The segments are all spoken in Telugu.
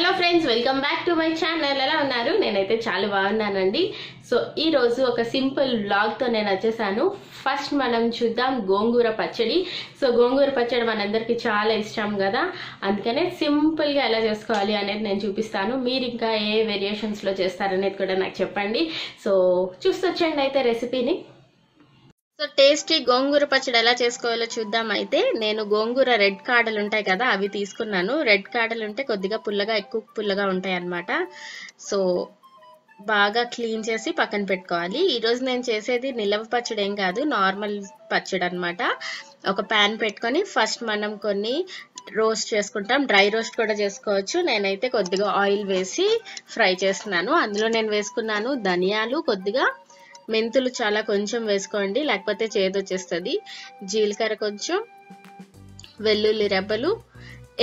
Hello friends, welcome back to my channel. ఎలా ఉన్నారు? నేనైతే చాలా బాగున్నానండి. సో ఈ రోజు ఒక సింపుల్ బ్లాగ్తో నేను వచ్చేసాను. ఫస్ట్ మనం చూద్దాం గోంగూర పచ్చడి. సో గోంగూర పచ్చడి మనందరికీ చాలా ఇష్టం కదా, అందుకనే సింపుల్గా ఎలా చేసుకోవాలి అనేది నేను చూపిస్తాను. మీరు ఇంకా ఏ వేరియేషన్స్లో చేస్తారనేది కూడా నాకు చెప్పండి. సో చూసొచ్చండి అయితే రెసిపీని. సో టేస్టీ గోంగూర పచ్చడి ఎలా చేసుకోవాలో చూద్దాం. అయితే నేను గోంగూర రెడ్ కాడలు ఉంటాయి కదా, అవి తీసుకున్నాను. రెడ్ కాడలు ఉంటే కొద్దిగా పుల్లగా, ఎక్కువ పుల్లగా ఉంటాయి అన్నమాట. సో బాగా క్లీన్ చేసి పక్కన పెట్టుకోవాలి. ఈరోజు నేను చేసేది నిలవ పచ్చడి ఏం కాదు, నార్మల్ పచ్చడి అనమాట. ఒక ప్యాన్ పెట్టుకొని ఫస్ట్ మనం కొన్ని రోస్ట్ చేసుకుంటాం, డ్రై రోస్ట్ కూడా చేసుకోవచ్చు. నేనైతే కొద్దిగా ఆయిల్ వేసి ఫ్రై చేస్తున్నాను. అందులో నేను వేసుకున్నాను ధనియాలు, కొద్దిగా మెంతులు చాలా కొంచెం వేసుకోండి, లేకపోతే చేదు వచ్చేస్తుంది. జీలకర్ర కొంచెం, వెల్లుల్లి రెబ్బలు,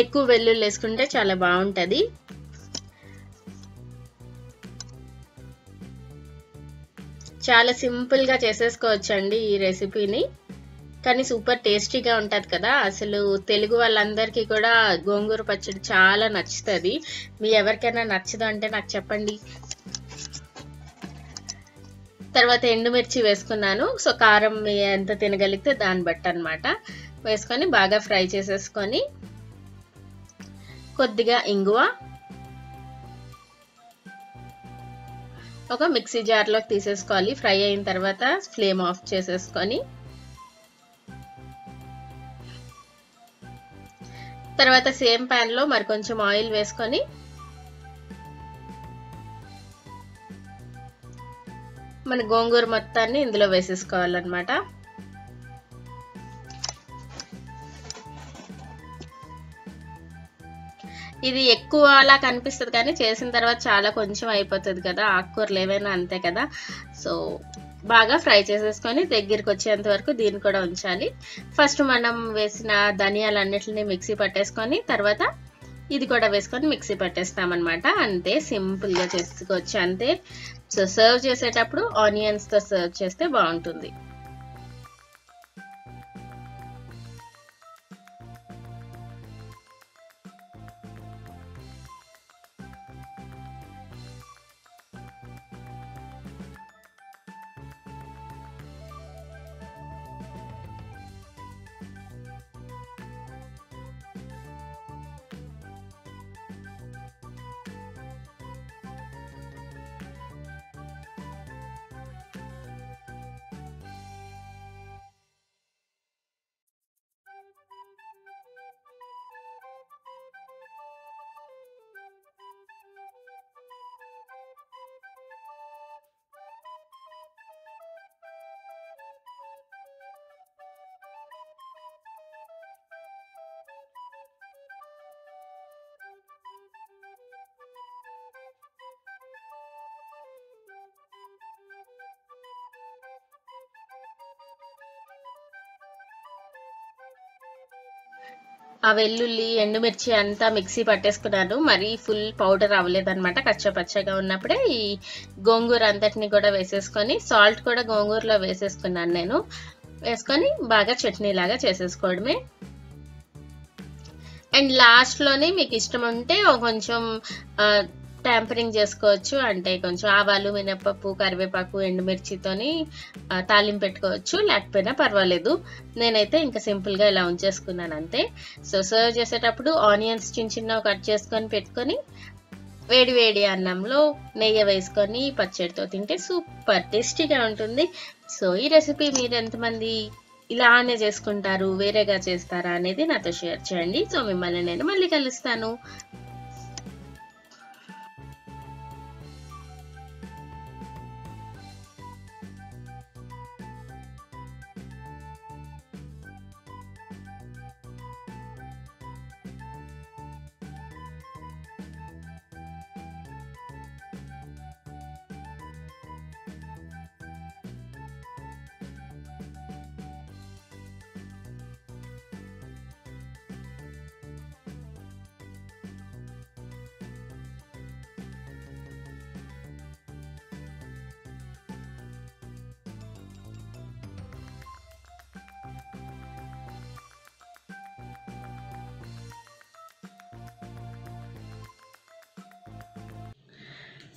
ఎక్కువ వెల్లుల్లి వేసుకుంటే చాలా బాగుంటుంది. చాలా సింపుల్గా చేసేసుకోవచ్చండి ఈ రెసిపీని, కానీ సూపర్ టేస్టీగా ఉంటుంది కదా. అసలు తెలుగు వాళ్ళందరికీ కూడా గోంగూర పచ్చడి చాలా నచ్చుతుంది. మీ ఎవరికైనా నచ్చదు అంటే నాకు చెప్పండి. తర్వాత ఎండుమిర్చి వేసుకున్నాను. సో కారం ఎంత తినగలిగితే దాన్ని బట్టి అనమాట. వేసుకొని బాగా ఫ్రై చేసేసుకొని కొద్దిగా ఇంగువ ఒక మిక్సీ జార్లోకి తీసేసుకోవాలి. ఫ్రై అయిన తర్వాత ఫ్లేమ్ ఆఫ్ చేసేసుకొని తర్వాత సేమ్ ప్యాన్లో మరి కొంచెం ఆయిల్ వేసుకొని మన గోంగూర మొత్తాన్ని ఇందులో వేసేసుకోవాలన్నమాట. ఇది ఎక్కువ అలా కనిపిస్తుంది, కానీ చేసిన తర్వాత చాలా కొంచెం అయిపోతుంది కదా. ఆకుకూరలు ఏవైనా అంతే కదా. సో బాగా ఫ్రై చేసేసుకొని దగ్గరికి వచ్చేంత వరకు దీన్ని కూడా ఉంచాలి. ఫస్ట్ మనం వేసిన ధనియాలు అన్నిటిని మిక్సీ పట్టేసుకొని తర్వాత ఇది కూడా వేసుకొని మిక్సీ పట్టేస్తామన్నమాట. అంతే, సింపుల్గా చేసుకోవచ్చు అంతే. సో సర్వ్ చేసేటప్పుడు ఆనియన్స్తో సర్వ్ చేస్తే బాగుంటుంది. ఆ వెల్లుల్లి, ఎండుమిర్చి అంతా మిక్సీ పట్టేసుకున్నాను. మరి ఫుల్ పౌడర్ అవ్వలేదన్నమాట. కచ్చపచ్చగా ఉన్నప్పుడే ఈ గోంగూర అంతటిని కూడా వేసేసుకొని సాల్ట్ కూడా గోంగూరలో వేసేసుకున్నాను నేను. వేసుకొని బాగా చట్నీ లాగా చేసేసుకోవడమే. అండ్ లాస్ట్లోనే మీకు ఇష్టం ఉంటే కొంచెం ట్యాంపరింగ్ చేసుకోవచ్చు, అంటే కొంచెం ఆవాలు, మినపప్పు, కరివేపాకు, ఎండుమిర్చితోని తాలింపు పెట్టుకోవచ్చు, లేకపోయినా పర్వాలేదు. నేనైతే ఇంకా సింపుల్గా ఇలా ఉంచేసుకున్నాను అంతే. సో సర్వ్ చేసేటప్పుడు ఆనియన్స్ చిన్న చిన్న కట్ చేసుకొని పెట్టుకొని వేడి వేడి అన్నంలో నెయ్యి వేసుకొని పచ్చడితో తింటే సూపర్ టేస్టీగా ఉంటుంది. సో ఈ రెసిపీ మీరు ఎంతమంది ఇలానే చేసుకుంటారు, వేరేగా చేస్తారా అనేది నాతో షేర్ చేయండి. సో మిమ్మల్ని నేను మళ్ళీ కలుస్తాను.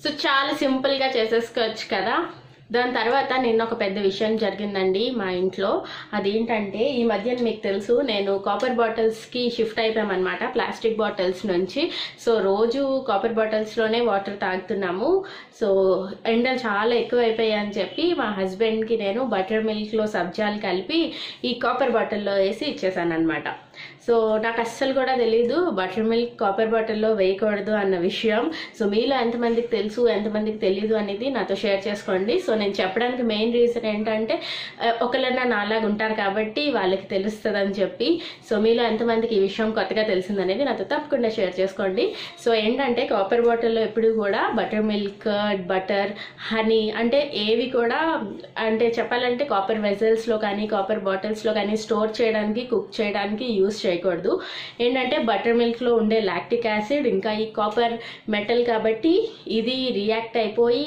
సో చాలా సింపుల్గా చేసేసుకోవచ్చు కదా. దాని తర్వాత నిన్న ఒక పెద్ద విషయం జరిగిందండి మా ఇంట్లో. అదేంటంటే ఈ మధ్య మీకు తెలుసు నేను కాపర్ బాటిల్స్కి షిఫ్ట్ అయిపోయామన్నమాట, ప్లాస్టిక్ బాటిల్స్ నుంచి. సో రోజు కాపర్ బాటిల్స్లోనే వాటర్ తాగుతున్నాము. సో ఎండలు చాలా ఎక్కువ అయిపోయాయని చెప్పి మా హస్బెండ్కి నేను బటర్ మిల్క్లో సబ్జాలు కలిపి ఈ కాపర్ బాటిల్లో వేసి ఇచ్చేసాను అనమాట. సో నాకు అస్సలు కూడా తెలీదు బటర్ మిల్క్ కాపర్ బాటిల్లో వేయకూడదు అన్న విషయం. సో మీలో ఎంతమందికి తెలుసు ఎంతమందికి తెలీదు అనేది నాతో షేర్ చేసుకోండి. సో నేను చెప్పడానికి మెయిన్ రీజన్ ఏంటంటే ఒకళ్ళన్నా నాలాగా ఉంటారు కాబట్టి వాళ్ళకి తెలుస్తుంది అని చెప్పి. సో మీలో ఎంతమందికి ఈ విషయం కొత్తగా తెలిసింది అనేది నాతో తప్పకుండా షేర్ చేసుకోండి. సో ఏంటంటే కాపర్ బాటిల్లో ఎప్పుడు కూడా బటర్ మిల్క్, బటర్, హనీ అంటే ఏవి కూడా అంటే చెప్పాలంటే కాపర్ వెజల్స్లో కానీ కాపర్ బాటిల్స్లో కానీ స్టోర్ చేయడానికి, కుక్ చేయడానికి యూస్ చేయకూడదు. ఏంటంటే బటర్ మిల్క్లో ఉండే లాక్టిక్ యాసిడ్, ఇంకా ఈ కాపర్ మెటల్ కాబట్టి ఇది రియాక్ట్ అయిపోయి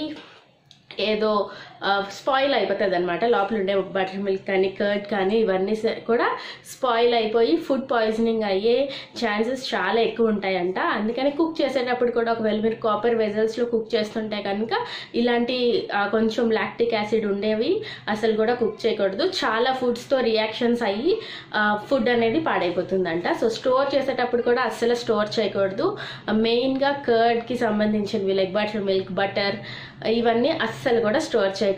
ఏదో స్పాయిల్ అయిపోతుంది అనమాట. లోపల ఉండే బటర్ మిల్క్ కానీ కర్డ్ కానీ ఇవన్నీ కూడా స్పాయిల్ అయిపోయి ఫుడ్ పాయిజనింగ్ అయ్యే ఛాన్సెస్ చాలా ఎక్కువ ఉంటాయంట. అందుకని కుక్ చేసేటప్పుడు కూడా ఒకవేళ మీరు కాపర్ వెజల్స్లో కుక్ చేస్తుంటే కనుక ఇలాంటి కొంచెం లాక్టిక్ యాసిడ్ ఉండేవి అసలు కూడా కుక్ చేయకూడదు. చాలా ఫుడ్స్తో రియాక్షన్స్ అయ్యి ఫుడ్ అనేది పాడైపోతుందంట. సో స్టోర్ చేసేటప్పుడు కూడా అస్సలు స్టోర్ చేయకూడదు. మెయిన్గా కర్డ్కి సంబంధించినవి లైక్ బటర్ మిల్క్, బటర్ ఇవన్నీ అస్సలు కూడా స్టోర్ చేయకూడదు.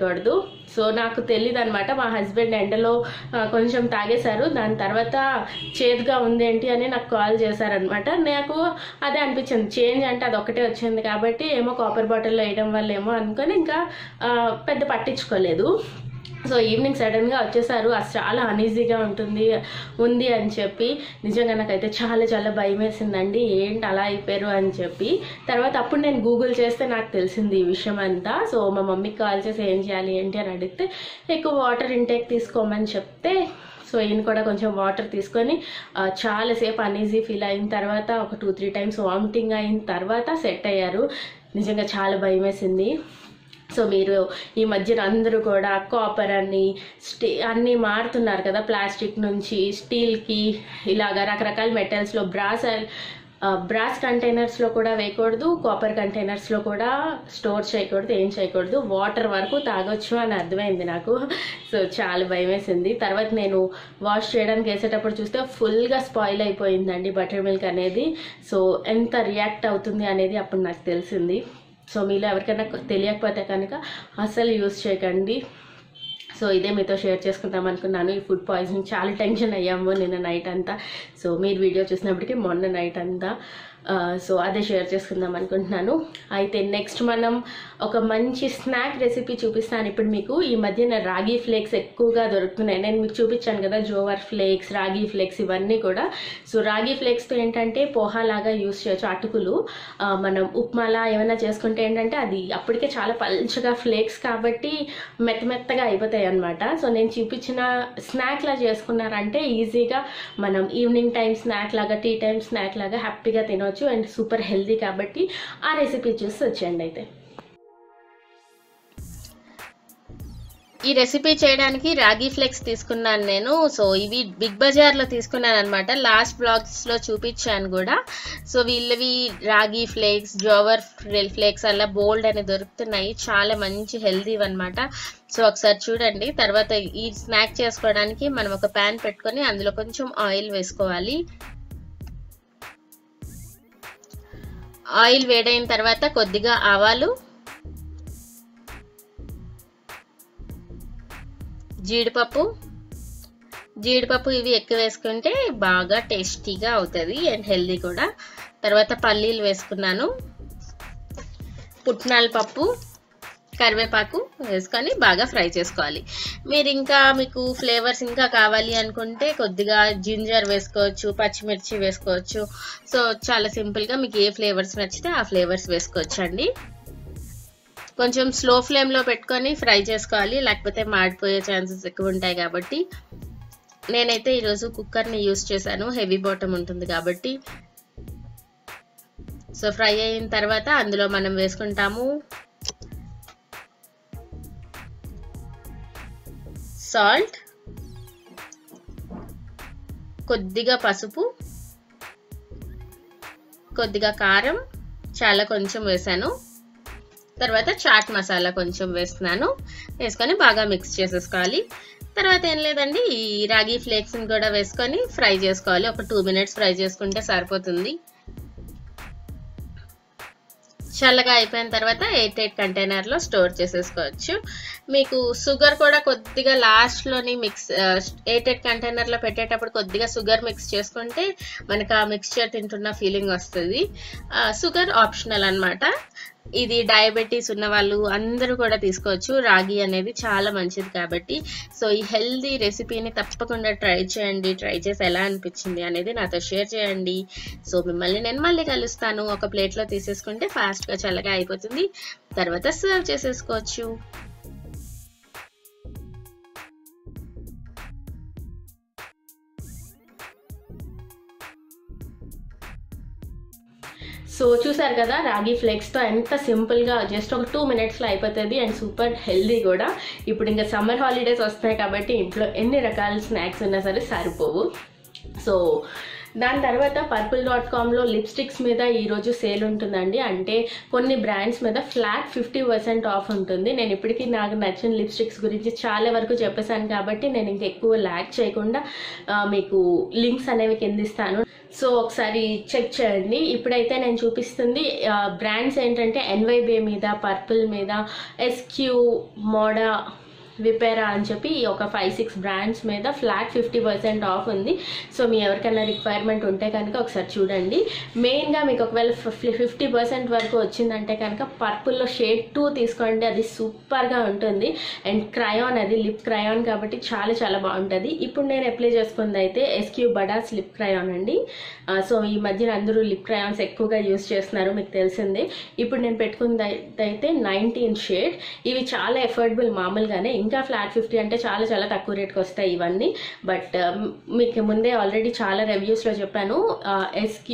సో నాకు తెలీదు అనమాట. మా హస్బెండ్ ఎండలో కొంచెం తాగేశారు, దాని తర్వాత చేదుగా ఉందేంటి అని నాకు కాల్ చేశారనమాట. నాకు అదే అనిపించింది, చేంజ్ అంటే అది ఒకటే వచ్చింది కాబట్టి ఏమో కాపర్ బాటిల్లో వేయడం వల్ల ఏమో అనుకొని ఇంకా పెద్ద పట్టించుకోలేదు. సో ఈవినింగ్ సడన్గా వచ్చేసారు, అది చాలా అన్ఈజీగా ఉంది అని చెప్పి. నిజంగా నాకైతే చాలా చాలా భయం వేసిందండి, ఏంటి అలా అయిపోయారు అని చెప్పి. తర్వాత అప్పుడు నేను గూగుల్ చేస్తే నాకు తెలిసింది ఈ విషయం అంతా. సో మా మమ్మీకి కాల్ చేసి ఏం చేయాలి ఏంటి అని అడిగితే ఎక్కువ వాటర్ ఇంటేక్ తీసుకోమని చెప్తే, సో ఈయన కూడా కొంచెం వాటర్ తీసుకొని చాలాసేపు అన్ఈజీ ఫీల్ అయిన తర్వాత ఒక 2-3 టైమ్స్ వామిటింగ్ అయిన తర్వాత సెట్ అయ్యారు. నిజంగా చాలా భయం వేసింది. సో మీరు ఈ మధ్యన అందరూ కూడా కాపర్ అని అన్నీ మారుతున్నారు కదా, ప్లాస్టిక్ నుంచి స్టీల్కి, ఇలాగ రకరకాల మెటల్స్లో, బ్రాస్ కంటైనర్స్లో కూడా వేయకూడదు, కాపర్ కంటైనర్స్లో కూడా స్టోర్ చేయకూడదు, ఏం చేయకూడదు. వాటర్ వరకు తాగొచ్చు అని అర్థమైంది నాకు. సో చాలా భయం వేసింది. తర్వాత నేను వాష్ చేయడానికి వేసేటప్పుడు చూస్తే ఫుల్గా స్పాయిల్ అయిపోయిందండి బటర్ మిల్క్ అనేది. సో ఎంత రియాక్ట్ అవుతుంది అనేది అప్పుడు నాకు తెలిసింది. సో మీలో ఎవరికైనా తెలియకపోతే కనుక అస్సలు యూజ్ చేయకండి. సో ఇదే మీతో షేర్ చేసుకుందాం అనుకున్నాను. ఈ ఫుడ్ పాయిజనింగ్ చాలా టెన్షన్ అయ్యాము నిన్న నైట్ అంతా. సో మీరు వీడియో చూసినప్పటికీ మొన్న నైట్ అంతా. సో అదే షేర్ చేసుకుందాం అనుకుంటున్నాను. అయితే నెక్స్ట్ మనం ఒక మంచి స్నాక్ రెసిపీ చూపిస్తాను ఇప్పుడు మీకు. ఈ మధ్యన రాగి ఫ్లేక్స్ ఎక్కువగా దొరుకుతున్నాయి. నేను మీకు చూపించాను కదా జోవర్ ఫ్లేక్స్, రాగి ఫ్లేక్స్ ఇవన్నీ కూడా. సో రాగి ఫ్లేక్స్తో ఏంటంటే పోహాలాగా యూస్ చేయొచ్చు, అటుకులు. మనం ఉప్మాలా ఏమైనా చేసుకుంటే ఏంటంటే అది అప్పటికే చాలా పల్చగా ఫ్లేక్స్ కాబట్టి మెత్తమెత్తగా అయిపోతాయి అనమాట. సో నేను చూపించిన స్నాక్లా చేసుకున్నారంటే ఈజీగా మనం ఈవినింగ్ టైం స్నాక్ లాగా, టీ టైం స్నాక్ లాగా హ్యాపీగా తినవచ్చు అండ్ సూపర్ హెల్దీ కాబట్టి ఆ రెసిపీ చూసి వచ్చేయండి. అయితే ఈ రెసిపీ చేయడానికి రాగి ఫ్లెక్స్ తీసుకున్నాను నేను. సో ఇవి బిగ్ బజార్లో తీసుకున్నాను అనమాట, లాస్ట్ బ్లాగ్స్లో చూపించాను కూడా. సో వీళ్ళవి రాగి ఫ్లేక్స్, జోవర్ ఫ్లేక్స్ అలా బోల్డ్ అని దొరుకుతున్నాయి, చాలా మంచి హెల్దీవి అనమాట. సో ఒకసారి చూడండి. తర్వాత ఈ స్నాక్ చేసుకోవడానికి మనం ఒక ప్యాన్ పెట్టుకొని అందులో కొంచెం ఆయిల్ వేసుకోవాలి. ఆయిల్ వేడైన తర్వాత కొద్దిగా ఆవాలు, జీడిపప్పు ఇవి ఎక్కువ వేసుకుంటే బాగా టేస్టీగా అవుతుంది అండ్ హెల్దీ కూడా. తర్వాత పల్లీలు వేసుకున్నాను, పుట్నాల పప్పు, కరివేపాకు వేసుకొని బాగా ఫ్రై చేసుకోవాలి. మీరు ఇంకా మీకు ఫ్లేవర్స్ ఇంకా కావాలి అనుకుంటే కొద్దిగా జింజర్ వేసుకోవచ్చు, పచ్చిమిర్చి వేసుకోవచ్చు. సో చాలా సింపుల్గా మీకు ఏ ఫ్లేవర్స్ నచ్చితే ఆ ఫ్లేవర్స్ వేసుకోవచ్చు అండి. కొంచెం స్లో ఫ్లేమ్లో పెట్టుకొని ఫ్రై చేసుకోవాలి, లేకపోతే మాడిపోయే ఛాన్సెస్ ఎక్కువ ఉంటాయి కాబట్టి. నేనైతే ఈరోజు కుక్కర్ని యూస్ చేశాను, హెవీ బాటమ్ ఉంటుంది కాబట్టి. సో ఫ్రై అయిన తర్వాత అందులో మనం వేసుకుంటాము సాల్ట్, కొద్దిగా పసుపు, కొద్దిగా కారం, చాలా కొంచెం వేసాను. తర్వాత చాట్ మసాలా కొంచెం వేస్తున్నాను, వేసుకొని బాగా మిక్స్ చేసేసుకోవాలి. తర్వాత ఏం లేదండి, ఈ రాగి ఫ్లేక్స్ని కూడా వేసుకొని ఫ్రై చేసుకోవాలి. ఒక 2 minutes ఫ్రై చేసుకుంటే సరిపోతుంది. చల్లగా అయిపోయిన తర్వాత 8x8 కంటైనర్లో స్టోర్ చేసేసుకోవచ్చు. మీకు షుగర్ కూడా కొద్దిగా లాస్ట్లోని 8x8 కంటైనర్లో పెట్టేటప్పుడు కొద్దిగా షుగర్ మిక్స్ చేసుకుంటే మనకు ఆ మిక్స్చర్ తింటున్న ఫీలింగ్ వస్తుంది. షుగర్ ఆప్షనల్ అనమాట. ఇది డయాబెటీస్ ఉన్న వాళ్ళు అందరూ కూడా తీసుకోవచ్చు. రాగి అనేది చాలా మంచిది కాబట్టి, సో ఈ హెల్దీ రెసిపీని తప్పకుండా ట్రై చేయండి. ట్రై చేసి ఎలా అనిపించింది అనేది నాతో షేర్ చేయండి. సో మిమ్మల్ని నేను మళ్ళీ కలుస్తాను. ఒక ప్లేట్లో తీసేసుకుంటే ఫాస్ట్గా చల్లగా అయిపోతుంది. తర్వాత సర్వ్ చేసేసుకోవచ్చు. సో చూసారు కదా, రాగి ఫ్లేక్స్తో ఎంత సింపుల్గా జస్ట్ ఒక 2 minutesలో అయిపోతుంది అండ్ సూపర్ హెల్దీ కూడా. ఇప్పుడు ఇంకా సమ్మర్ హాలిడేస్ వస్తాయి కాబట్టి ఇంట్లో ఎన్ని రకాల స్నాక్స్ ఉన్నా సరే సరిపోవు. సో దాని తర్వాత purple.comలో లిప్స్టిక్స్ మీద ఈరోజు సేల్ ఉంటుందండి. అంటే కొన్ని బ్రాండ్స్ మీద ఫ్లాట్ 50% ఆఫ్ ఉంటుంది. నేను ఇప్పటికీ నాకు నచ్చిన లిప్స్టిక్స్ గురించి చాలా వరకు చెప్పేశాను కాబట్టి నేను ఇంకా ఎక్కువ ల్యాక్ చేయకుండా మీకు లింక్స్ అనేవి కింద ఇస్తాను. సో ఒకసారి చెక్ చేయండి. ఇప్పుడైతే నేను చూపిస్తుంది బ్రాండ్స్ ఏంటంటే NYBay మీద, పర్పుల్ మీద, SQ, మోడా, విపేరా అని చెప్పి ఒక 5-6 బ్రాండ్స్ మీద ఫ్లాట్ 50% ఆఫ్ ఉంది. సో మీ ఎవరికైనా రిక్వైర్మెంట్ ఉంటే కనుక ఒకసారి చూడండి. మెయిన్గా మీకు ఒకవేళ 50% వరకు వచ్చిందంటే కనుక పర్పుల్లో షేడ్ 2 తీసుకోండి, అది సూపర్గా ఉంటుంది. అండ్ క్రయాన్, అది లిప్ క్రయాన్ కాబట్టి చాలా చాలా బాగుంటుంది. ఇప్పుడు నేను అప్లై చేసుకుంది అయితే SQ బడాస్ లిప్ క్రయాన్ అండి. సో ఈ మధ్యన అందరూ లిప్ క్రయాన్స్ ఎక్కువగా యూజ్ చేస్తున్నారు, మీకు తెలిసిందే. ఇప్పుడు నేను పెట్టుకుంది అయితే 19 షేడ్. ఇవి చాలా ఎఫోర్డబుల్, మామూలుగానే ఇంకా ఫ్లాట్ 50 అంటే చాలా చాలా తక్కువ రేట్కి వస్తాయి ఇవన్నీ. బట్ మీకు ముందే ఆల్రెడీ చాలా రివ్యూస్లో చెప్పాను. SQ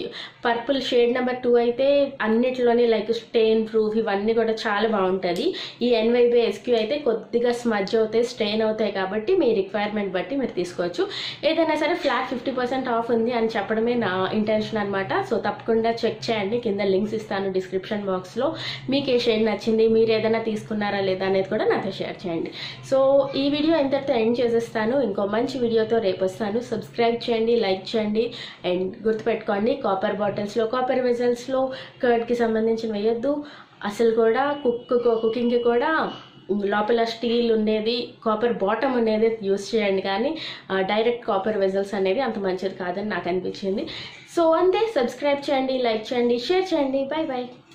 పర్పుల్ షేడ్ నెంబర్ 2 అయితే అన్నిట్లోనే లైక్ స్టెయిన్ ప్రూఫ్ ఇవన్నీ కూడా చాలా బాగుంటుంది. ఈ NYBay SQ అయితే కొద్దిగా స్మజ్ అవుతాయి, స్టెయిన్ అవుతాయి కాబట్టి మీ రిక్వైర్మెంట్ బట్టి మీరు తీసుకోవచ్చు. ఏదైనా సరే ఫ్లాట్ 50% ఆఫ్ ఉంది అని చెప్పడమే నా ఇంటెన్షన్ అనమాట. సో తప్పకుండా చెక్ చేయండి. కింద లింక్స్ ఇస్తాను డిస్క్రిప్షన్ బాక్స్లో. మీకు ఏ షేడ్ నచ్చింది, మీరు ఏదైనా తీసుకున్నారా లేదా అనేది కూడా నాతో షేర్ చేయండి. సో ఈ వీడియో ఇంతటితో ఎండ్ చేసేస్తాను. ఇంకో మంచి వీడియోతో రేపు వస్తాను. సబ్స్క్రైబ్ చేయండి, లైక్ చేయండి. అండ్ గుర్తుపెట్టుకోండి, కాపర్ బాటిల్స్లో, కాపర్ వెజల్స్లో కర్డ్కి సంబంధించిన వేయొద్దు అసలు కూడా. కుకింగ్కి కూడా లోపల స్టీల్ ఉండేది, కాపర్ బాటమ్ అనేది యూజ్ చేయండి. కానీ డైరెక్ట్ కాపర్ వెజల్స్ అనేది అంత మంచిది కాదని నాకు అనిపించింది. సో అంతే, సబ్స్క్రైబ్ చేయండి, లైక్ చేయండి, షేర్ చేయండి. Bye bye.